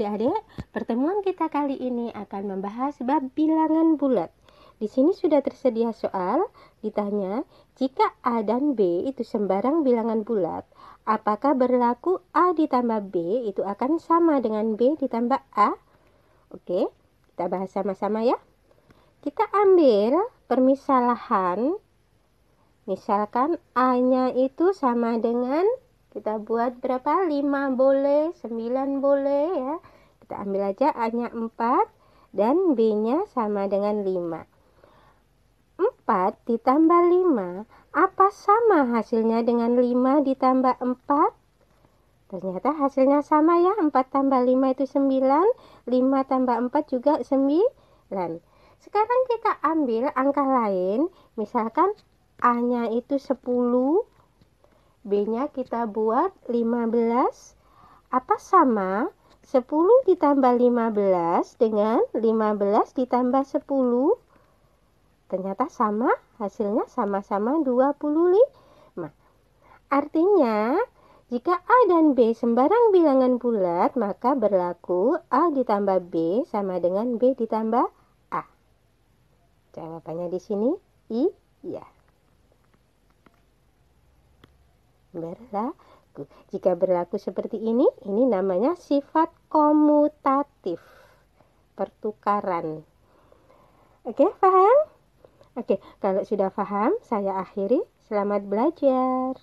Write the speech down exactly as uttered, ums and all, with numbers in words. adik-adik, pertemuan kita kali ini akan membahas bab bilangan bulat. Di sini sudah tersedia soal, ditanya, jika A dan B itu sembarang bilangan bulat, apakah berlaku A ditambah B itu akan sama dengan B ditambah A? Oke, kita bahas sama-sama ya. Kita ambil permisalahan, misalkan A-nya itu sama dengan, kita buat berapa? lima boleh, sembilan boleh ya. Kita ambil aja A-nya empat dan B-nya sama dengan lima. empat ditambah lima, apa sama hasilnya dengan lima ditambah empat? Ternyata hasilnya sama ya, empat tambah lima itu sembilan, lima tambah empat juga sembilan. Sekarang kita ambil angka lain, misalkan A-nya itu sepuluh. B-nya kita buat lima belas. Apa sama sepuluh ditambah lima belas dengan lima belas ditambah sepuluh? Ternyata sama, hasilnya sama-sama dua puluh lima. Artinya, jika A dan B sembarang bilangan bulat, maka berlaku A ditambah B sama dengan B ditambah A. Jawabannya di sini iya. Berlaku. Jika berlaku seperti ini, ini namanya sifat komutatif, pertukaran. Oke, paham? Oke, kalau sudah paham, saya akhiri. Selamat belajar.